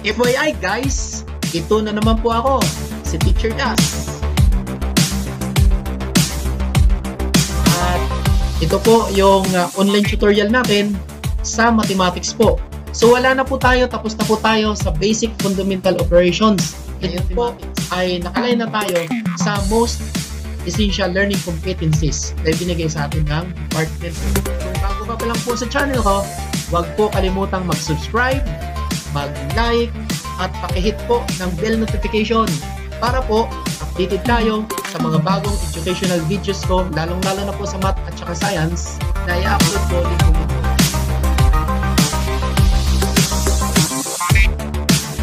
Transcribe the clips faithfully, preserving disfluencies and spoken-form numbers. F Y I guys, ito na naman po ako, si Teacher Das. At ito po yung uh, online tutorial natin sa mathematics po. So wala na po tayo, tapos na po tayo sa basic fundamental operations. Ito po ay nakalay na tayo sa most essential learning competencies na binigay sa atin ng department. Bago pa pa lang po sa channel ko, huwag po kalimutang mag-subscribe, mag-like, at pakihit po ng bell notification para po updated tayo sa mga bagong educational videos ko, lalong-lalo na po sa math at saka science na i-upload ko dito.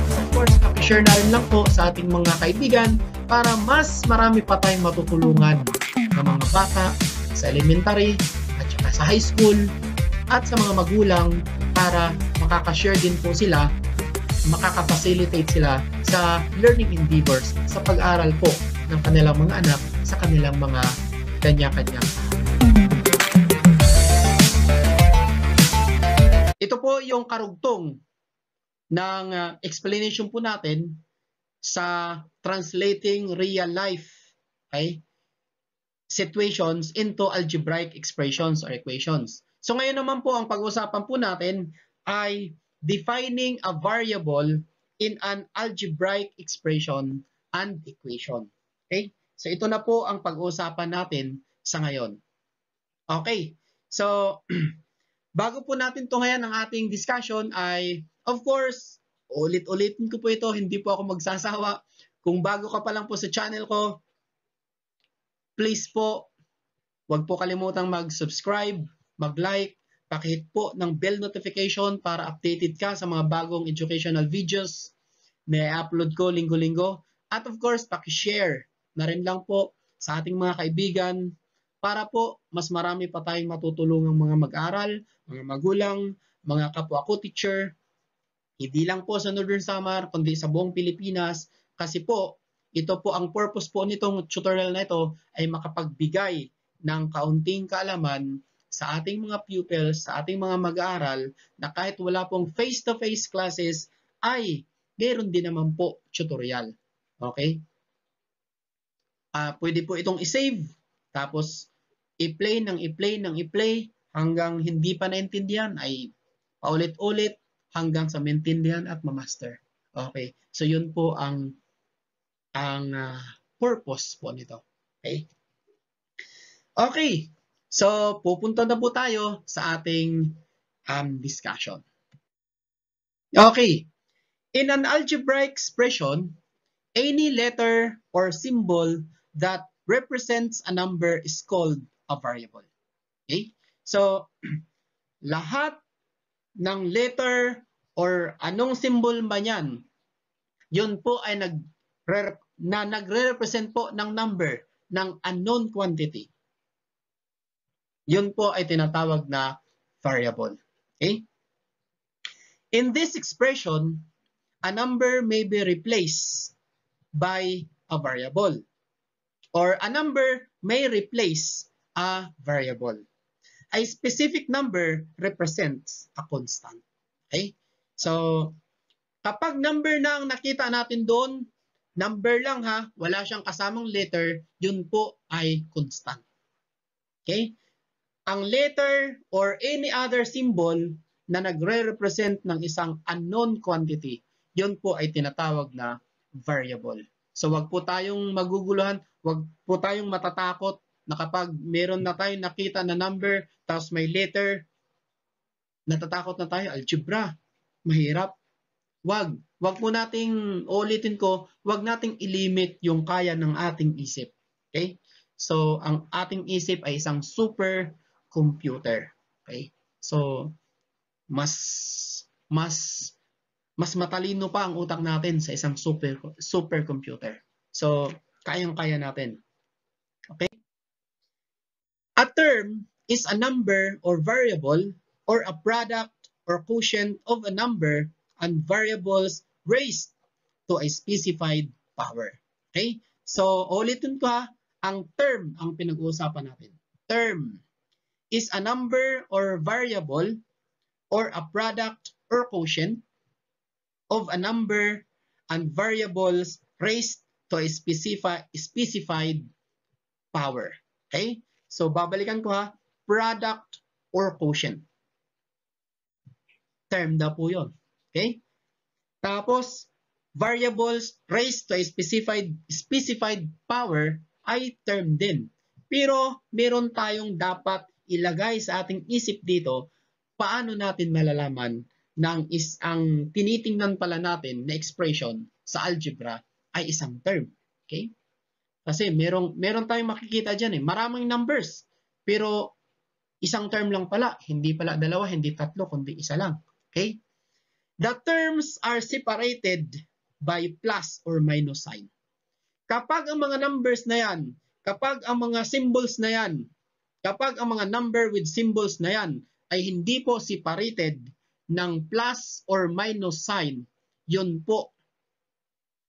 Of course, kapishare na rin lang po sa ating mga kaibigan para mas marami pa tayong matutulungan ng mga bata sa elementary at saka sa high school at sa mga magulang para makakashare din po sila, makakapacilitate sila sa learning endeavors, sa pag-aral po ng kanilang mga anak sa kanilang mga kanya-kanya. Ito po yung karugtong ng explanation po natin sa translating real life, okay, situations into algebraic expressions or equations. So ngayon naman po ang pag-uusapan po natin ay defining a variable in an algebraic expression and equation. Okay? So ito na po ang pag-uusapan natin sa ngayon. Okay. So bago po natin to ngayon ang ating discussion ay of course, ulit-ulitin ko po ito, hindi po ako magsasawa. Kung bago ka pa lang po sa channel ko, please po, huwag po kalimutang mag-subscribe, mag-like, pakihit po ng bell notification para updated ka sa mga bagong educational videos na i-upload ko linggo-linggo. At of course, pakishare na rin lang po sa ating mga kaibigan para po mas marami pa tayong matutulungang mga mag-aral, mga magulang, mga kapwa ko teacher, hindi lang po sa Northern Samar, kundi sa buong Pilipinas. Kasi po, ito po ang purpose po nitong tutorial na ito ay makapagbigay ng kaunting kaalaman sa ating mga pupils, sa ating mga mag-aaral na kahit wala pong face-to-face classes ay meron din naman po tutorial. Okay? Uh, pwede po itong isave, tapos i-play ng i-play ng i-play hanggang hindi pa naintindihan ay paulit-ulit hanggang sa maintindihan at ma-master. Okay? So yun po ang ang uh, purpose po nito. Okay? Okay. So, pupunta na po tayo sa ating um, discussion. Okay. In an algebraic expression, any letter or symbol that represents a number is called a variable. Okay? So, lahat ng letter or anong symbol ba yan, yun po ay nag, na nagre-represent po ng number ng unknown quantity. Yun po ay tinatawag na variable. Okay? In this expression, a number may be replaced by a variable. Or a number may replace a variable. A specific number represents a constant. Okay? So, kapag number na ang nakita natin doon, number lang ha, wala siyang kasamang letter, yun po ay constant. Okay? Ang letter or any other symbol na nagre-represent ng isang unknown quantity, yun po ay tinatawag na variable. So wag po tayong maguguluhan, wag po tayong matatakot na kapag meron na tayong nakita na number, tapos may letter, natatakot na tayo, algebra, mahirap. Wag, wag po nating, ulitin ko, wag nating ilimit yung kaya ng ating isip. Okay? So ang ating isip ay isang super computer. Okay? So mas mas mas matalino pa ang utak natin sa isang super super computer. So kayang-kaya natin. Okay? A term is a number or variable or a product or quotient of a number and variables raised to a specified power. Okay? So ulitin ko ha, ang term ang pinag-uusapan natin. Term is a number or variable or a product or quotient of a number and variables raised to a specifi specified power. Okay? So, babalikan ko ha, product or quotient. Term na po yun. Okay? Tapos, variables raised to a specified, specified power ay term din. Pero, meron tayong dapat ilagay sa ating isip dito, paano natin malalaman na is, ang tinitingnan pala natin na expression sa algebra ay isang term. Okay? Kasi merong, meron tayong makikita dyan eh. Maraming numbers. Pero isang term lang pala. Hindi pala dalawa, hindi tatlo, kundi isa lang. Okay? The terms are separated by plus or minus sign. Kapag ang mga numbers na yan, kapag ang mga symbols na yan, kapag ang mga number with symbols na yan, ay hindi po separated ng plus or minus sign, yun po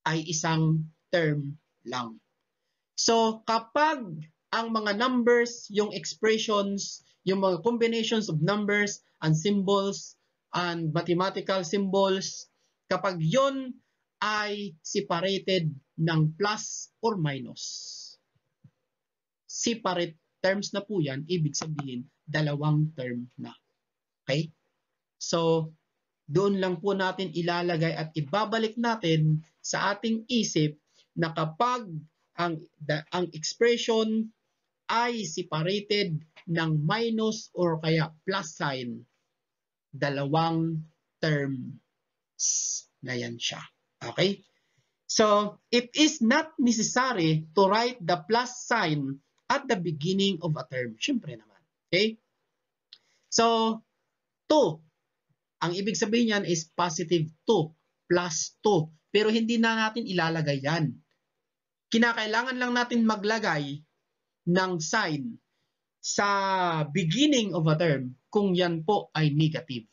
ay isang term lang. So, kapag ang mga numbers, yung expressions, yung mga combinations of numbers and symbols and mathematical symbols, kapag yon ay separated ng plus or minus. Separate terms na po yan, ibig sabihin, dalawang term na. Okay? So, doon lang po natin ilalagay at ibabalik natin sa ating isip na kapag ang the, ang expression ay separated ng minus or kaya plus sign, dalawang terms na yan siya. Okay? So, it is not necessary to write the plus sign at the beginning of a term. Siyempre naman. Okay? So, two. Ang ibig sabihin yan is positive two, plus two. Pero hindi na natin ilalagay yan. Kinakailangan lang natin maglagay ng sign sa beginning of a term kung yan po ay negative.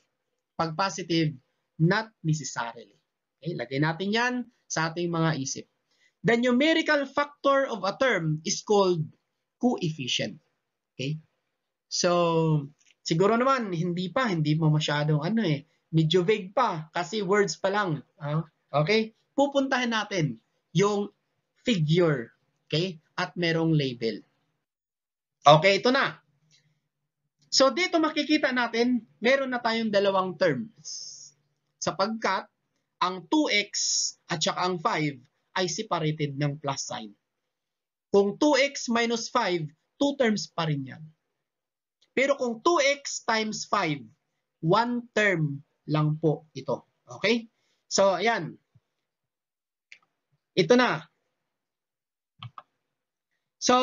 Pag positive, not necessarily. Okay, lagay natin yan sa ating mga isip. The numerical factor of a term is called coefficient. Okay? So, siguro naman, hindi pa, hindi mo masyadong ano eh, medyo vague pa kasi words pa lang. Okay? Pupuntahin natin yung figure, okay? At merong label. Okay, ito na. So, dito makikita natin, meron na tayong dalawang terms. Sapagkat, ang two x at saka ang five ay separated ng plus sign. Kung two x minus five, two terms pa rin yan. Pero kung two x times five, one term lang po ito. Okay? So, ayan. Ito na. So,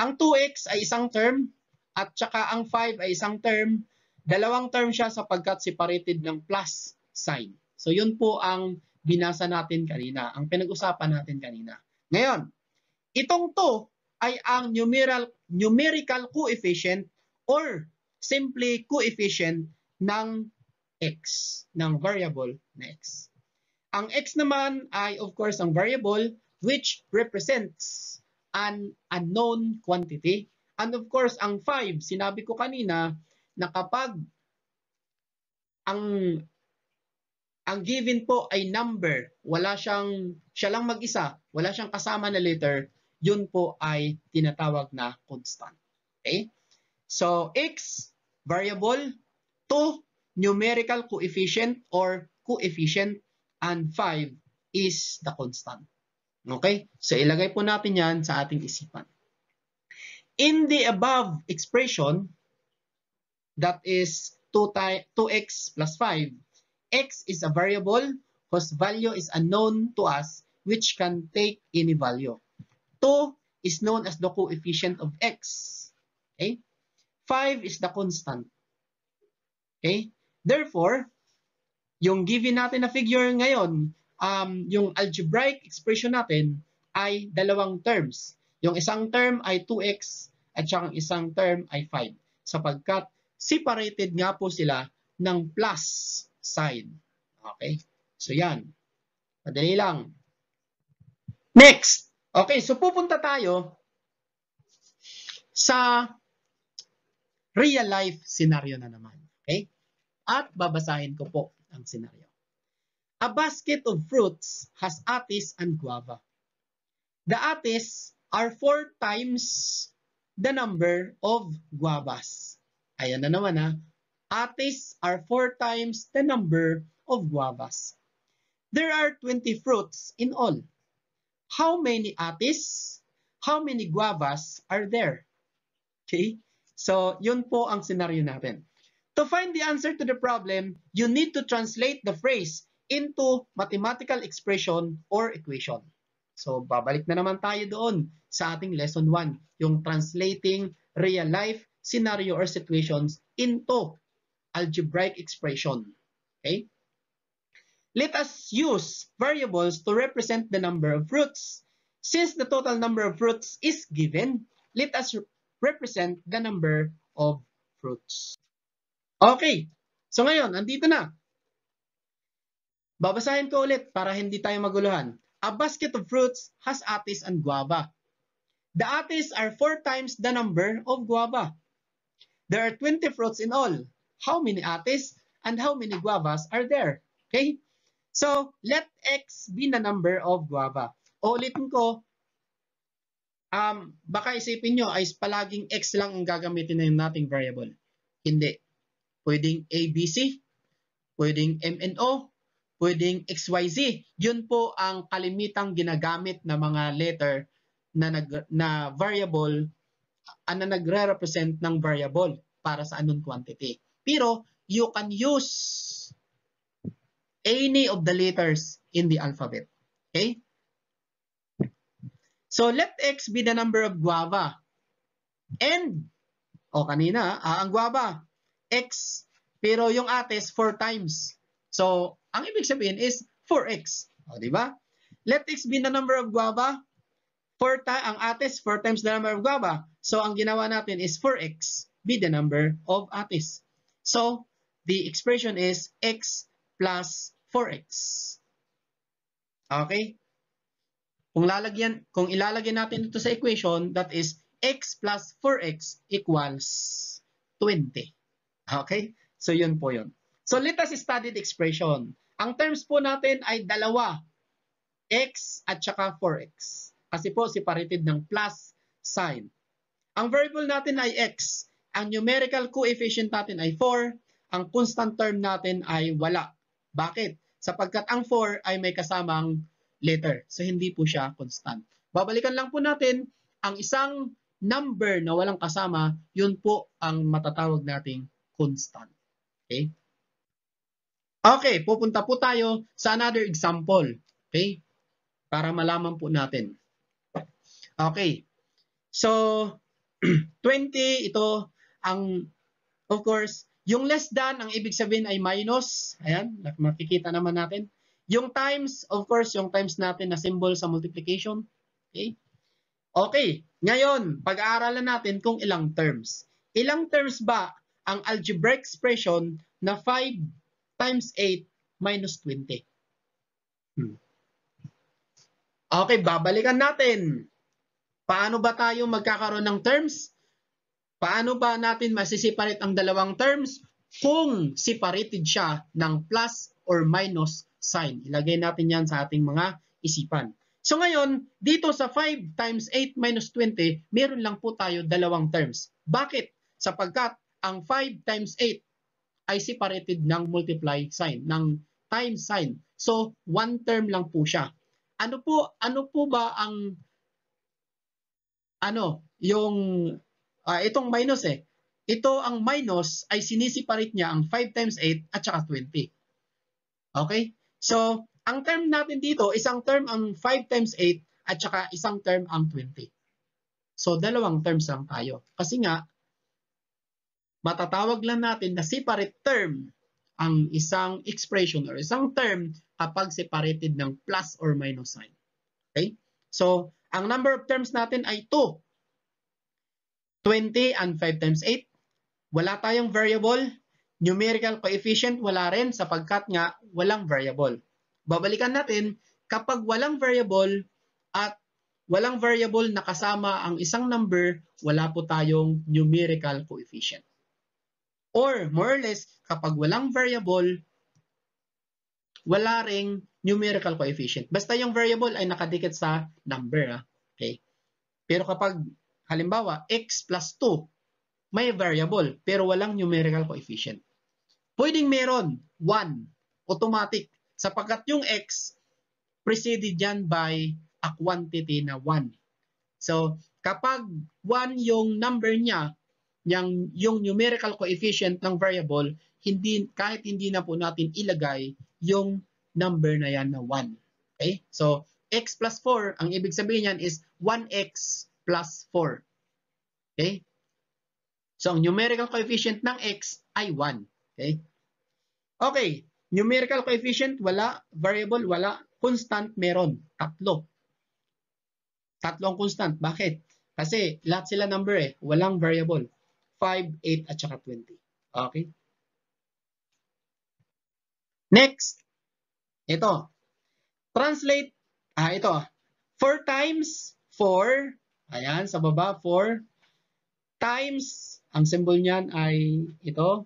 ang two x ay isang term at saka ang five ay isang term. Dalawang term siya sapagkat separated ng plus sign. So, yun po ang binasa natin kanina, ang pinag-usapan natin kanina. Ngayon, itong two ay ang numeral, numerical coefficient or simply coefficient ng x, ng variable na x. Ang x naman ay of course ang variable which represents an unknown quantity. And of course, ang five, sinabi ko kanina na kapag ang, ang given po ay number, wala siyang, siya lang mag-isa, wala siyang kasama na letter, yun po ay tinatawag na constant. Okay? So, x, variable, two, numerical coefficient or coefficient, and five is the constant. Okay? So, ilagay po natin yan sa ating isipan. In the above expression, that is two x plus five, x is a variable whose value is unknown to us, which can take any value. two is known as the coefficient of x. Okay? five is the constant. Okay? Therefore, yung given natin na figure ngayon, Um, yung algebraic expression natin ay dalawang terms. Yung isang term ay two x at saka isang term ay five sapagkat separated nga po sila ng plus sign. Okay? So, yan. Madali lang. Next! Okay, so pupunta tayo sa real life scenario na naman. Okay? At babasahin ko po ang scenario. A basket of fruits has attis and guava. The attis are four times the number of guavas. Ayan na naman ha. Attis are four times the number of guavas. There are twenty fruits in all. How many attis? How many guavas are there? Okay? So, yun po ang senaryo natin. To find the answer to the problem, you need to translate the phrase into mathematical expression or equation. So, babalik na naman tayo doon sa ating lesson one, yung translating real-life scenario or situations into algebraic expression. Okay? Let us use variables to represent the number of fruits. Since the total number of fruits is given, let us represent the number of fruits. Okay, so ngayon, andito na. Babasahin ko ulit para hindi tayo maguluhan. A basket of fruits has attis and guava. The attis are four times the number of guava. There are twenty fruits in all. How many attis and how many guavas are there? Okay? So, let X be the number of guava. O, ulitin ko, um, baka isipin nyo, ay palaging X lang ang gagamitin na yung nating variable. Hindi. Pwedeng A B C, pwedeng M N O, pwedeng X Y Z. Yun po ang kalimitang ginagamit na mga letter na, nag, na variable, uh, na nagre-represent ng variable para sa anong quantity. Pero, you can use any of the letters in the alphabet. Okay? So, let X be the number of guava. And, o oh, kanina, ah, ang guava, X. Pero yung attis, four times. So, ang ibig sabihin is four X. O, diba? Let X be the number of guava. Four ang attis, four times the number of guava. So, ang ginawa natin is four X be the number of attis. So, the expression is X plus four X. Okay? Kung lalagyan, kung ilalagyan natin ito sa equation, that is X plus four X equals twenty. Okay? So, yun po yun. So, let us study the expression. Ang terms po natin ay dalawa. X at saka four X. Kasi po, separated ng plus sign. Ang variable natin ay X. Ang numerical coefficient natin ay four. Ang constant term natin ay wala. Bakit? Sapagkat ang four ay may kasamang letter. So, hindi po siya constant. Babalikan lang po natin, ang isang number na walang kasama, yun po ang matatawag nating constant. Okay? Okay, pupunta po tayo sa another example. Okay? Para malaman po natin. Okay. So, twenty, ito ang, of course, yung less than, ang ibig sabihin ay minus. Ayan, makikita naman natin. Yung times, of course, yung times natin na symbol sa multiplication. Okay? Okay. Ngayon, pag-aaralan natin kung ilang terms. Ilang terms ba ang algebraic expression na five times eight minus twenty? Hmm. Okay, babalikan natin. Paano ba tayo magkakaroon ng terms? Paano ba natin masisiparate ang dalawang terms kung separated siya ng plus or minus sign? Ilagay natin yan sa ating mga isipan. So ngayon, dito sa five times eight minus twenty, meron lang po tayo dalawang terms. Bakit? Sapagkat ang five times eight ay separated ng multiply sign, ng times sign. So, one term lang po siya. Ano po, ano po ba ang, ano, yung, Uh, itong minus eh. Ito ang minus ay sinisiparate niya ang five times eight at saka twenty. Okay? So, ang term natin dito, isang term ang five times eight at saka isang term ang twenty. So, dalawang terms lang tayo. Kasi nga, matatawag lang natin na separate term ang isang expression or isang term kapag separated ng plus or minus sign. Okay? So, ang number of terms natin ay two. twenty and five times eight. Wala tayong variable. Numerical coefficient, wala rin sapagkat nga walang variable. Babalikan natin, kapag walang variable at walang variable na kasama ang isang number, wala po tayong numerical coefficient. Or more or less, kapag walang variable wala ring numerical coefficient. Basta yung variable ay nakadikit sa number. Ha? Okay. Pero kapag halimbawa x plus two, may variable pero walang numerical coefficient. Pwedeng meron one, automatic, sapagkat yung x preceded yan by a quantity na one. So, kapag one yung number niya, yung, yung numerical coefficient ng variable, hindi, kahit hindi na po natin ilagay yung number na yan na one. Okay? So, x plus four, ang ibig sabihin yan is one x plus four. Okay? So, ang numerical coefficient ng x ay one. Okay? Okay. Numerical coefficient, wala. Variable, wala. Constant, meron. Tatlo. Tatlong constant. Bakit? Kasi lahat sila number eh. Walang variable. five, eight, at saka twenty. Okay? Next, ito. Translate, ah, ito. four times four, ayan, sa baba, four times, ang symbol niyan ay ito.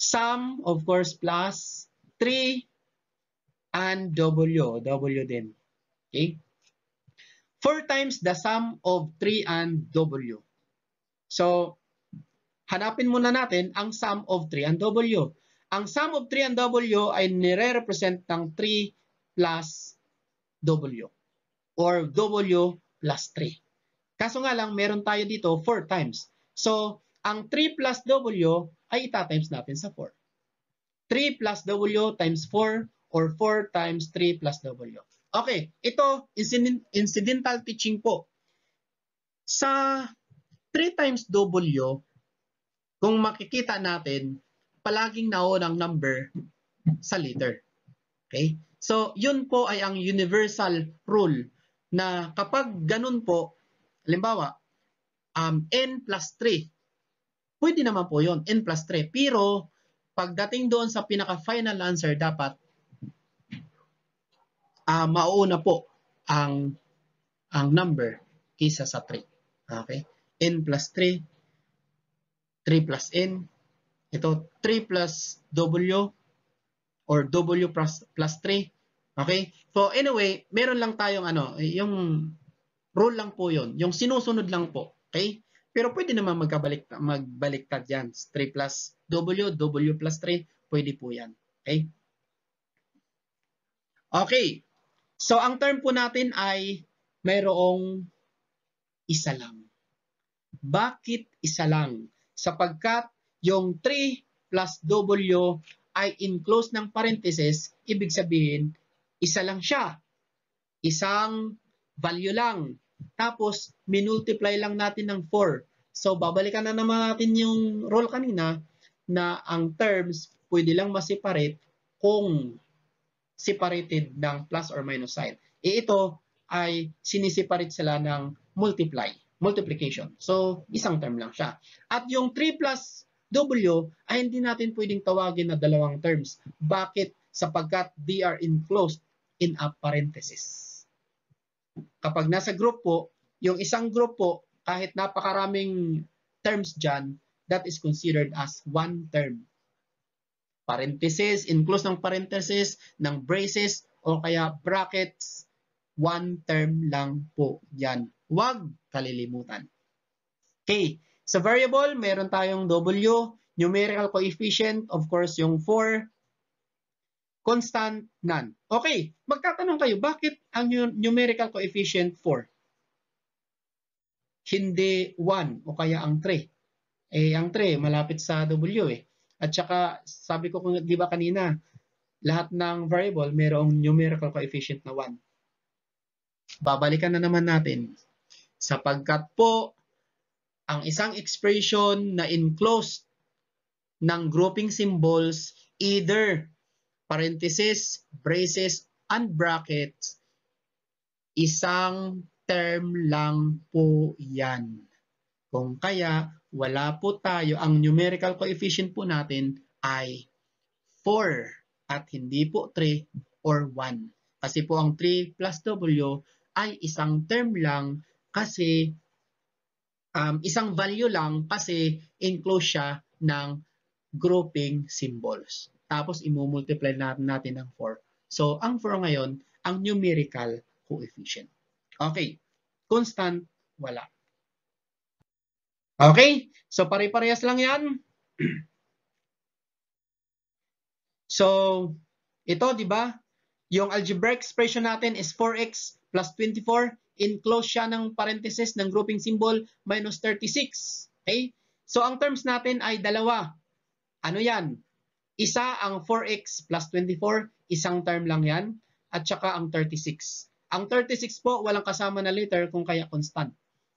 Sum, of course, plus three and W, W din. Okay? four times the sum of three and W. So, hanapin muna natin ang sum of three and W. Ang sum of three and W ay nire-represent ng three plus W or W plus three. Kaso nga lang, meron tayo dito four times. So, ang three plus W ay itatimes natin sa four. three plus W times four or four times three plus W. Okay, ito incidental teaching po. Sa three times W, kung makikita natin, palaging naunang number sa liter. Okay? So, yun po ay ang universal rule na kapag ganun po, halimbawa, um, n plus three, pwede naman po yun, n plus three. Pero, pagdating doon sa pinaka-final answer, dapat uh, mauna po ang, ang number kaysa sa three. Okay? N plus three, three plus N, ito three plus W or W plus, plus three. Okay? So anyway, meron lang tayong ano, yung rule lang po yun. Yung sinusunod lang po. Okay? Pero pwede naman magkabalik, magbaliktad yan. three plus W, W plus three, pwede po yan. Okay? Okay. So ang term po natin ay mayroong isa lang. Bakit isa lang? Sapagkat yung three plus W ay enclosed ng parenthesis, ibig sabihin, isa lang siya. Isang value lang. Tapos, minultiply lang natin ng four. So, babalikan na naman natin yung rule kanina na ang terms pwede lang ma-separate kung separated ng plus or minus sign. E ito ay siniseparate sila ng multiply. Multiplication. So, isang term lang siya. At yung three plus W ay hindi natin pwedeng tawagin na dalawang terms. Bakit? Sapagkat they are enclosed in a parenthesis. Kapag nasa group po, yung isang group po, kahit napakaraming terms dyan, that is considered as one term. Parenthesis, enclosed ng parenthesis, ng braces, o kaya brackets, one term lang po yan. Huwag kalilimutan. Okay. Sa variable, meron tayong W. Numerical coefficient, of course, yung four. Constant, none. Okay. Magtatanong kayo, bakit ang numerical coefficient four? Hindi one o kaya ang three. Eh, ang three, malapit sa W eh. At saka, sabi ko, kung di ba kanina, lahat ng variable, merong numerical coefficient na one. Babalikan na naman natin. Sapagkat po, ang isang expression na enclosed ng grouping symbols, either parenthesis, braces, and brackets, isang term lang po yan. Kung kaya, wala po tayo, ang numerical coefficient po natin ay four at hindi po three or one. Kasi po ang three plus W ay isang term lang kasi Um, isang value lang kasi enclosed siya ng grouping symbols. Tapos, imumultiply natin ng four. So, ang for ngayon, ang numerical coefficient. Okay. Constant, wala. Okay? So, pare-parehas lang yan. So, ito, di ba? Yung algebraic expression natin is four x plus twenty-four. Enclose siya ng parenthesis ng grouping symbol minus thirty-six. Okay? So, ang terms natin ay dalawa. Ano yan? Isa ang four x plus twenty-four. Isang term lang yan. At saka ang thirty-six. Ang thirty-six po, walang kasama na letter kung kaya constant.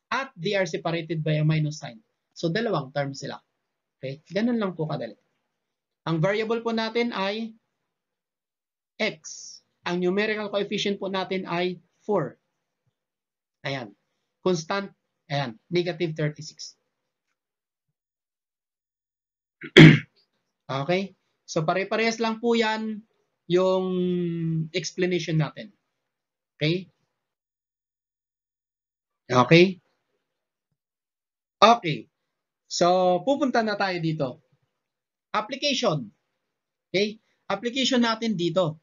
At they are separated by a minus sign. So, dalawang term sila. Okay? Ganun lang po kadali. Ang variable po natin ay x. Ang numerical coefficient po natin ay four. Ayan. Constant, ayan, negative thirty-six. Okay? So, pare-parehas lang po yan yung explanation natin. Okay? Okay? Okay. So, pupunta na tayo dito. Application. Okay? Application natin dito.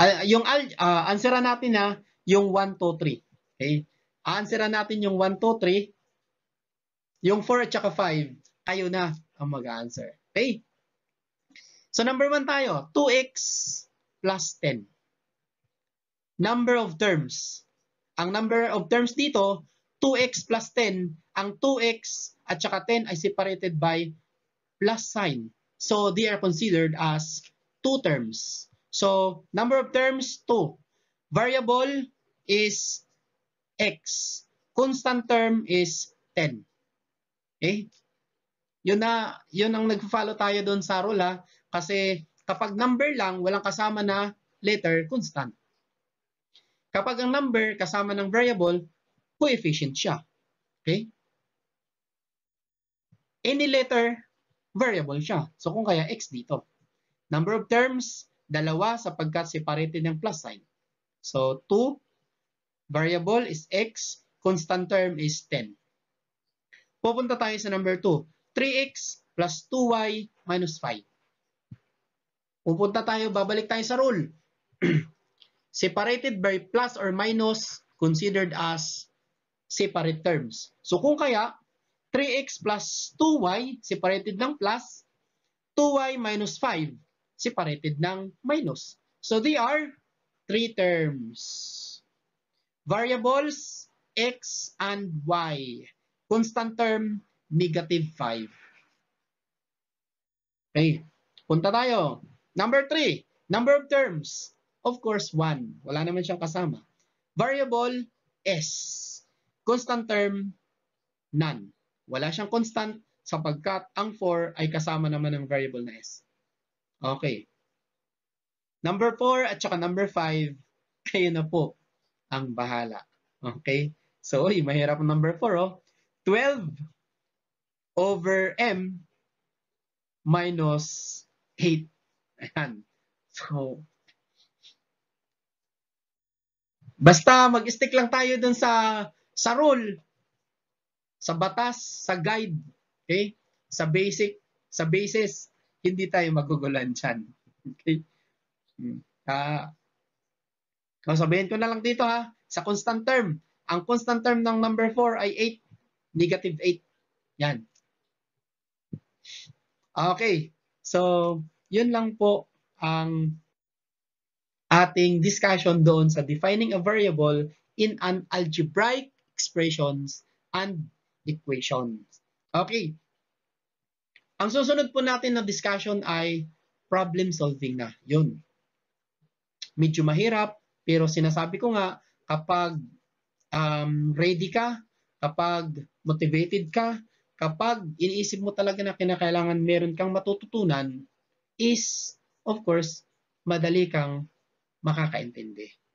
Uh, yung uh, answeran natin na yung one, two, three. Okay? Answeran natin yung one, two, three. Yung four at saka five, tayo na ang mag-answer. Okay? So, number one tayo. two x plus ten. Number of terms. Ang number of terms dito, two x plus ten. Ang two x at saka ten ay separated by plus sign. So, they are considered as two terms. So, number of terms, two. Variable is x. Constant term is ten. Okay? Yun na, yun ang nag-follow tayo doon sa rule, ha? Kasi kapag number lang, walang kasama na letter, constant. Kapag ang number kasama ng variable, coefficient siya. Okay? Any letter, variable siya. So kung kaya x dito. Number of terms, dalawa sapagkat separated ng plus sign. So two, variable is x, constant term is ten. Pupunta tayo sa number two. three x plus two y minus five. Pupunta tayo, babalik tayo sa rule. Separated by plus or minus considered as separate terms. So kung kaya, three x plus two y separated ng plus, two y minus five separated ng minus. So they are three terms. Variables, x and y. Constant term, negative five. Okay. Punta tayo. Number three. Number of terms. Of course, one. Wala naman siyang kasama. Variable, s. Constant term, none. Wala siyang constant sapagkat ang four ay kasama naman ng variable na s. Okay. Number four at saka number five, kayo na po ang bahala. Okay. So, uy, mahirap ang number four, oh. twelve over m minus eight. Ayan. So, basta mag-stick lang tayo dun sa, sa rule, sa batas, sa guide, okay? Sa basic, sa basis, hindi tayo magugulan dyan. Okay? Ah, uh, sabihin ko na lang dito, ha, sa constant term. Ang constant term ng number four ay eight. Negative eight. Yan. Okay. So, yun lang po ang ating discussion doon sa defining a variable in an algebraic expressions and equations. Okay. Ang susunod po natin na discussion ay problem solving na. Yun. Medyo mahirap, pero sinasabi ko nga, kapag um, ready ka, kapag motivated ka, kapag iniisip mo talaga na kinakailangan meron kang matututunan, is, of course, madali kang makakaintindi.